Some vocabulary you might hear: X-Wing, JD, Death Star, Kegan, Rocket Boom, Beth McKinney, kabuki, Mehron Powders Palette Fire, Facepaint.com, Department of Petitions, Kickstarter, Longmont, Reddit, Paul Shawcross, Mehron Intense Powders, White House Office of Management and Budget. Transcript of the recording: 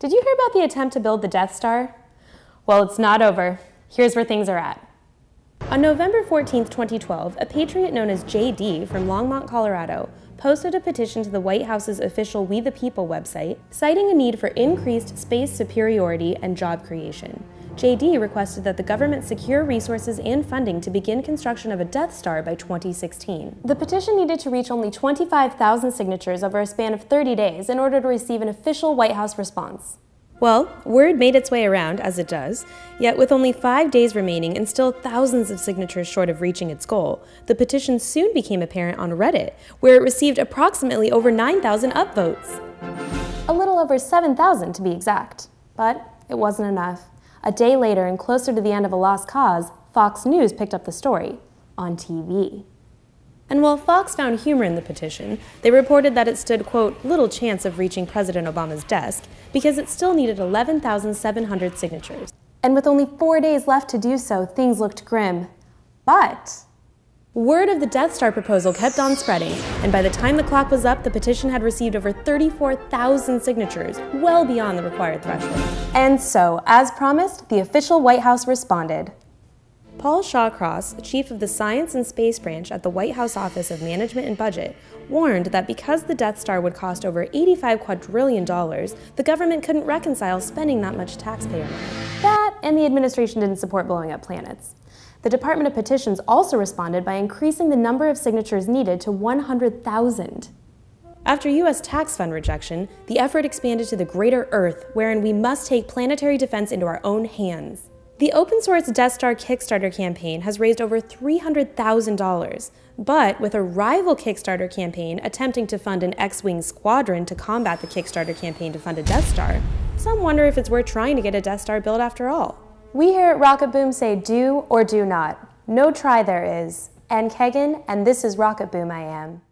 Did you hear about the attempt to build the Death Star? Well, it's not over. Here's where things are at. On November 14, 2012, a patriot known as JD from Longmont, Colorado, posted a petition to the White House's official We the People website, citing a need for increased space superiority and job creation. JD requested that the government secure resources and funding to begin construction of a Death Star by 2016. The petition needed to reach only 25,000 signatures over a span of 30 days in order to receive an official White House response. Well, word made its way around, as it does, yet with only 5 days remaining and still thousands of signatures short of reaching its goal, the petition soon became apparent on Reddit, where it received approximately over 9,000 upvotes. A little over 7,000 to be exact. But it wasn't enough. A day later, and closer to the end of a lost cause, Fox News picked up the story on TV. And while Fox found humor in the petition, they reported that it stood, quote, little chance of reaching President Obama's desk because it still needed 11,700 signatures. And with only 4 days left to do so, things looked grim. But word of the Death Star proposal kept on spreading, and by the time the clock was up, the petition had received over 34,000 signatures, well beyond the required threshold. And so, as promised, the official White House responded. Paul Shawcross, chief of the Science and Space Branch at the White House Office of Management and Budget, warned that because the Death Star would cost over $85 quadrillion, the government couldn't reconcile spending that much taxpayer money. That, and the administration didn't support blowing up planets. The Department of Petitions also responded by increasing the number of signatures needed to 100,000. After U.S. tax fund rejection, the effort expanded to the greater Earth, wherein we must take planetary defense into our own hands. The open source Death Star Kickstarter campaign has raised over $300,000, but with a rival Kickstarter campaign attempting to fund an X-Wing squadron to combat the Kickstarter campaign to fund a Death Star, some wonder if it's worth trying to get a Death Star built after all. We here at Rocket Boom say do or do not. No try there is. And Kegan, and this is Rocket Boom I am.